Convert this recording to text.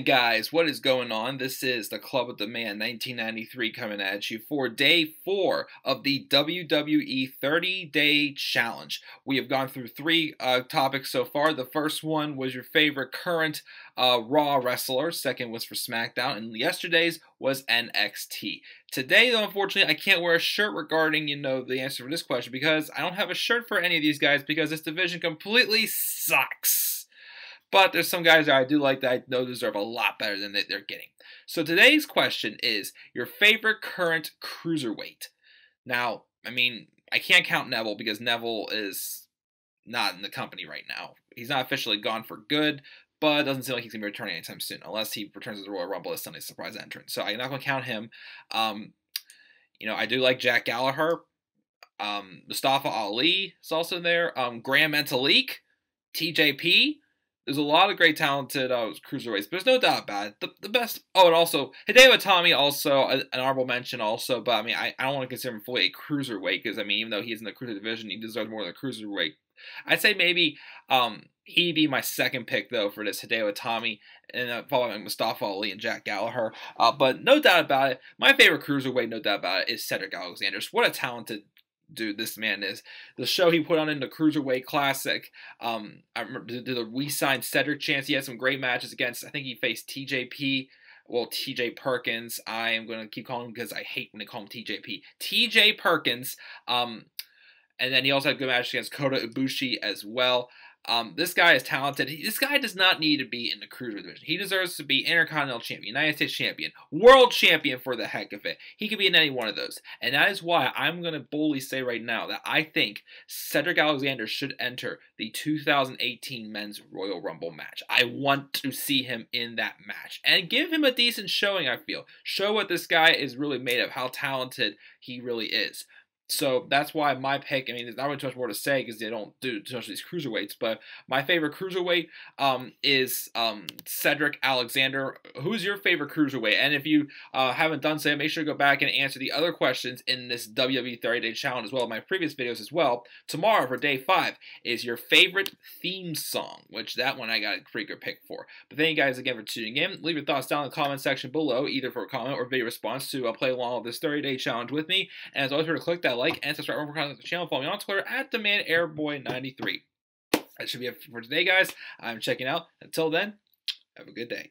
morning, guys. What is going on? This is the Club of the Man 1993 coming at you for day 4 of the WWE 30-Day Challenge. We have gone through 3 topics so far. The first one was your favorite current Raw wrestler. Second was for SmackDown, and yesterday's was NXT. Today, though, unfortunately, I can't wear a shirt regarding, you know, the answer for this question because I don't have a shirt for any of these guys because this division completely sucks. But there's some guys that I do like that I know deserve a lot better than they're getting. So today's question is your favorite current cruiserweight. Now, I mean, I can't count Neville because Neville is not in the company right now. He's not officially gone for good, but it doesn't seem like he's going to be returning anytime soon, unless he returns to the Royal Rumble as Sunday's surprise entrant. So I'm not going to count him. You know, I do like Jack Gallagher. Mustafa Ali is also there. Gran Metalik, TJP. There's a lot of great talented cruiserweights, but there's no doubt about it. The best... Oh, and also, Hideo Itami, also an honorable mention also, but I mean, I don't want to consider him fully a cruiserweight, because I mean, even though he's in the cruiser division, he deserves more than a cruiserweight. I'd say maybe he'd be my second pick, though, for this Hideo Itami, and following Mustafa Ali and Jack Gallagher. But no doubt about it, my favorite cruiserweight, no doubt about it, is Cedric Alexander. What a talented dude this man is. The show he put on in the Cruiserweight Classic, I remember the We Signed Cedric chance. He had some great matches against, I think he faced TJP, well, TJ Perkins. I am going to keep calling him because I hate when they call him TJP. TJ Perkins, and then he also had good matches against Kota Ibushi as well. This guy is talented. This guy does not need to be in the Cruiserweight division. He deserves to be Intercontinental Champion, United States Champion, World Champion for the heck of it. He could be in any one of those. And that is why I'm going to boldly say right now that I think Cedric Alexander should enter the 2018 Men's Royal Rumble match. I want to see him in that match. And give him a decent showing, I feel. Show what this guy is really made of, how talented he really is. So that's why my pick, I mean, there's not really too much more to say because they don't do too much of these cruiserweights, but my favorite cruiserweight is Cedric Alexander. Who's your favorite cruiserweight? And if you haven't done so, make sure to go back and answer the other questions in this WWE 30-Day Challenge as well, my previous videos as well. Tomorrow for Day 5 is your favorite theme song, which that one I got a pretty good pick for. But thank you guys again for tuning in. Leave your thoughts down in the comment section below, either for a comment or video response to play along with this 30-Day Challenge with me. And as always, remember to click that like and subscribe for content to the channel. Follow me on Twitter @TheManAirboy93. That should be it for today, guys. I'm checking out. Until then, have a good day.